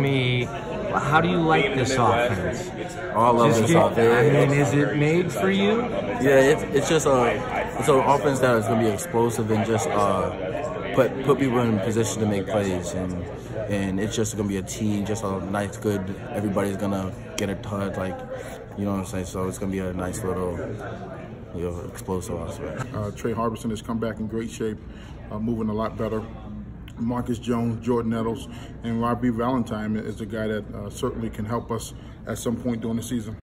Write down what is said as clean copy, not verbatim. me, how do you like this offense? Oh, I love this offense. I mean, is it made for you? Yeah, it's just it's an offense that is going to be explosive and just put people in position to make plays, and it's just going to be a team, just a nice, good. Everybody's going to get a touch, like, you know what I'm saying. So it's going to be a nice little, you know, explosive offense. Trey Harbison has come back in great shape, moving a lot better. Marcus Jones, Jordan Nettles, and Rahveon Valentine is a guy that certainly can help us at some point during the season.